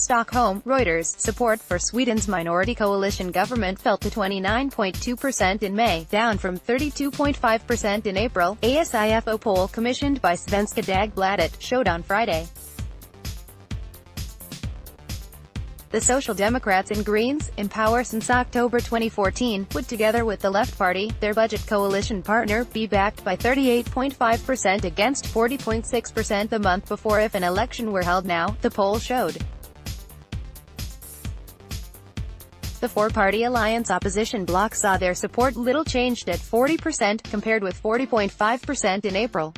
Stockholm, Reuters, support for Sweden's minority coalition government fell to 29.2% in May, down from 32.5% in April, a Sifo poll commissioned by Svenska Dagbladet showed on Friday. The Social Democrats and Greens, in power since October 2014, would together with the Left Party, their budget coalition partner, be backed by 38.5% against 40.6% the month before if an election were held now, the poll showed. The four-party alliance opposition bloc saw their support little changed at 40%, compared with 40.5% in April.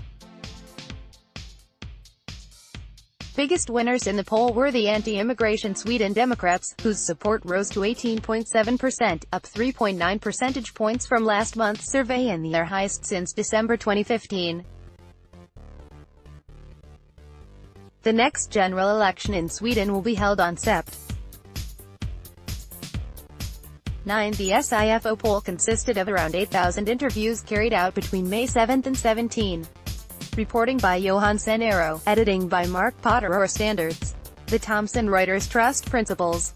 Biggest winners in the poll were the anti-immigration Sweden Democrats, whose support rose to 18.7%, up 3.9 percentage points from last month's survey and their highest since December 2015. The next general election in Sweden will be held on September 9th. The Sifo poll consisted of around 8,000 interviews carried out between May 7 and 17. Reporting by Johan Senero, editing by Mark Potter or Standards. The Thomson Reuters Trust Principles.